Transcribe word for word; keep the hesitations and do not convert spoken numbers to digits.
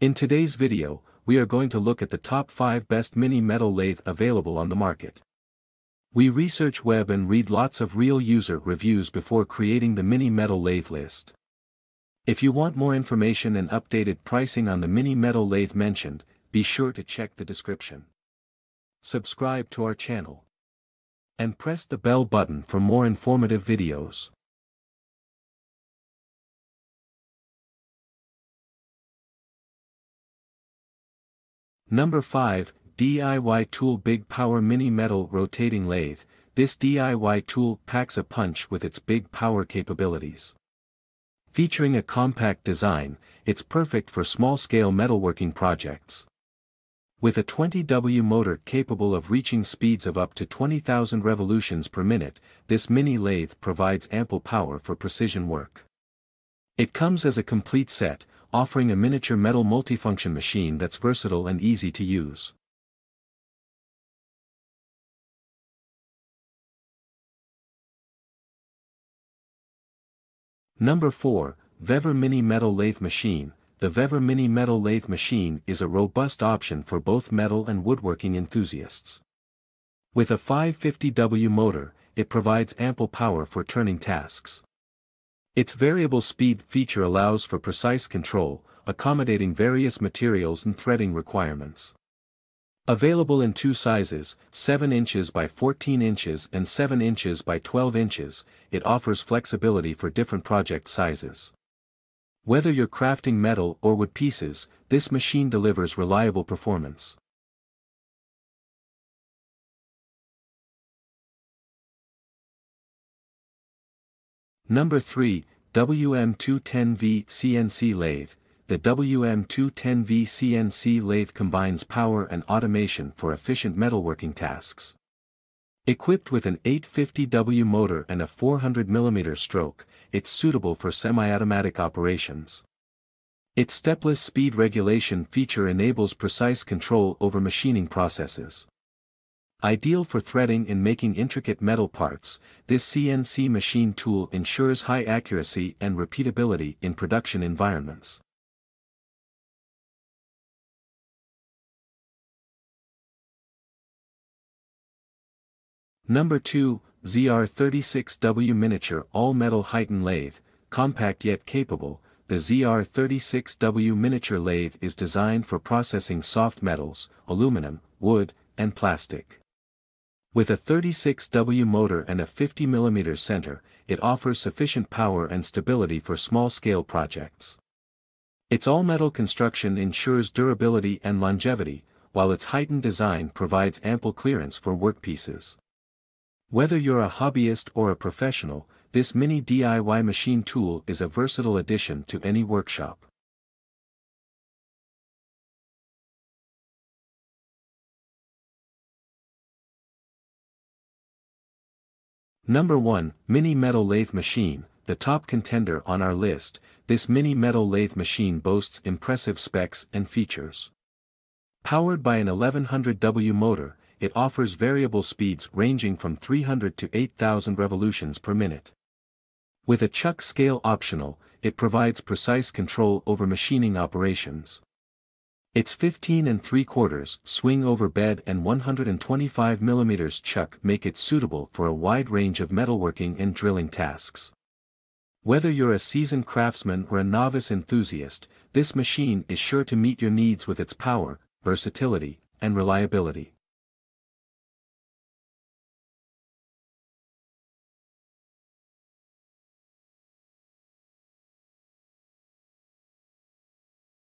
In today's video, we are going to look at the top five best mini metal lathe available on the market. We research web and read lots of real user reviews before creating the mini metal lathe list. If you want more information and updated pricing on the mini metal lathe mentioned, be sure to check the description. Subscribe to our channel and press the bell button for more informative videos. Number five, D I Y Tool Big Power Mini Metal Rotating Lathe. This D I Y tool packs a punch with its big power capabilities. Featuring a compact design, it's perfect for small-scale metalworking projects. With a twenty watt motor capable of reaching speeds of up to twenty thousand revolutions per minute, this mini lathe provides ample power for precision work. It comes as a complete set, offering a miniature metal multifunction machine that's versatile and easy to use. Number four, VEVOR Mini Metal Lathe Machine. The VEVOR Mini Metal Lathe Machine is a robust option for both metal and woodworking enthusiasts. With a five hundred fifty watt motor, it provides ample power for turning tasks. Its variable speed feature allows for precise control, accommodating various materials and threading requirements. Available in two sizes, seven inches by fourteen inches and seven inches by twelve inches, it offers flexibility for different project sizes. Whether you're crafting metal or wood pieces, this machine delivers reliable performance. Number three, W M two ten V C N C Lathe. The W M two ten V C N C lathe combines power and automation for efficient metalworking tasks. Equipped with an eight hundred fifty watt motor and a four hundred millimeter stroke, it's suitable for semi-automatic operations. Its stepless speed regulation feature enables precise control over machining processes. Ideal for threading and making intricate metal parts, this C N C machine tool ensures high accuracy and repeatability in production environments. Number two, Z R thirty-six W Miniature All-Metal Heightened Lathe. Compact yet capable, the Z R thirty-six W Miniature Lathe is designed for processing soft metals, aluminum, wood, and plastic. With a thirty-six watt motor and a fifty millimeter center, it offers sufficient power and stability for small-scale projects. Its all-metal construction ensures durability and longevity, while its heightened design provides ample clearance for workpieces. Whether you're a hobbyist or a professional, this mini D I Y machine tool is a versatile addition to any workshop. Number one, Mini Metal Lathe Machine, the top contender on our list. This mini metal lathe machine boasts impressive specs and features. Powered by an eleven hundred watt motor, it offers variable speeds ranging from three hundred to eight thousand revolutions per minute. With a chuck scale optional, it provides precise control over machining operations. Its fifteen and three quarters swing over bed and one hundred twenty-five millimeter chuck make it suitable for a wide range of metalworking and drilling tasks. Whether you're a seasoned craftsman or a novice enthusiast, this machine is sure to meet your needs with its power, versatility, and reliability.